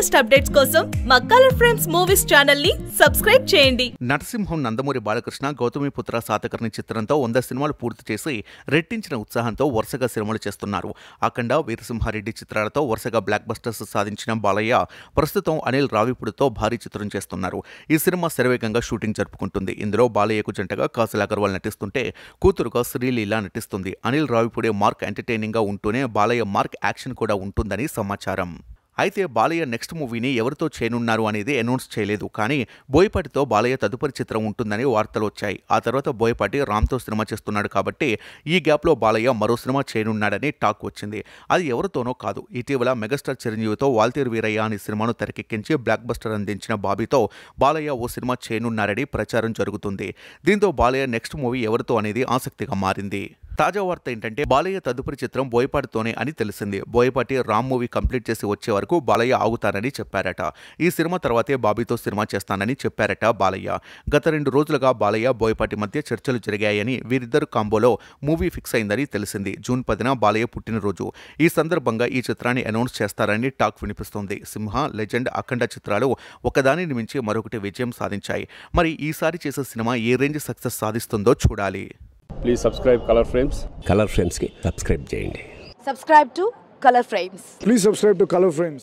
Latest updates कोसम मा colour frames movies channel नी सब्सक्राइब చేయండి। నరసింహం నందమూరి బాలకృష్ణ గౌతమిపుత్ర సాతకర్ణి చిత్రంతో 100 సినిమాలు పూర్తి చేసి రెట్టించిన ఉత్సాహంతో వరుసగా సినిమాలు చేస్తున్నారు। అఖండ వీరసింహారెడ్డి చిత్రాలతో వరుసగా బ్లాక్ బస్టర్స్ సాధించిన బాలయ్య ప్రస్తుతం అనిల్ రావిపూడితో భారీ చిత్రం చేస్తున్నారు। ఈ సినిమా శరవేగంగా షూటింగ్ జరుపుకుంటుంది। ఇందులో బాలయ్యకు జంటగా కాజల్ అగర్వాల్ నటిస్తుంటే కూతురుగా శ్రీలీల నటిస్తుంది। అనిల్ రావిపూడి మార్క్ ఎంటర్‌టైనింగ్ గా ఉంటూనే బాలయ్య మార్క్ యాక్షన్ కూడా ఉంటుందని సమాచారం। అయితే బాలయ్య నెక్స్ట్ మూవీని ఎవరితో చేయనున్నారు అనేది అనౌన్స్ చేయలేదు, కానీ బోయపాటితో బాలయ్య తదుపరి చిత్రం ఉంటుందని వార్తలు వచ్చాయి। ఆ తర్వాత బోయపాటి రామ్తో సినిమా చేస్తున్నాడు కాబట్టి ఈ గ్యాప్లో బాలయ్య మరో సినిమా చేయనున్నాడని టాక్ వచ్చింది। అది ఎవరితోనో కాదు, ఇటీవల మెగాస్టార్ చిరంజీవితో వాల్తేరు వీరయ్య అనే సినిమాను తెరకెక్కించి బ్లాక్ బస్టర్ అందించిన బాబీతో బాలయ్య ఓ సినిమా చేయనున్నారని ప్రచారం జరుగుతుంది। దీంతో బాలయ్య నెక్స్ట్ మూవీ ఎవరితో అనేది ఆసక్తిగా మారింది। తాజా వార్త ఏంటంటే బాలయ్య తదుపరి చిత్రం బోయపాటితోనే అని తెలిసింది। బోయపాటి రామ్ మూవీ కంప్లీట్ చేసి వచ్చే వరకు బాలయ్య ఆగుతానని చెప్పారట। ఈ సినిమా తర్వాతే బాబీతో సినిమా చేస్తానని చెప్పారట బాలయ్య। గత 2 రోజులుగా బాలయ్య బోయపాటి మధ్య చర్చలు జరిగాయని, వీరిద్దరు కాంబోలో మూవీ ఫిక్స్ అయిందని తెలిసింది। జూన్ 10న బాలయ్య పుట్టినరోజు, ఈ సందర్భంగా ఈ చిత్రాన్ని అనౌన్స్ చేస్తారని టాక్ వినిపిస్తోంది। సింహ, లెజెండ్, అఖండ చిత్రాలు ఒకదానిని మించి మరొకటి విజయం సాధించాయి। మరి ఈసారి చేసే సినిమా ఏ రేంజ్ సక్సెస్ సాధిస్తుందో చూడాలి। Please subscribe Color Frames. Color Frames ki subscribe cheyandi. Subscribe to Color Frames. Please subscribe to Color Frames.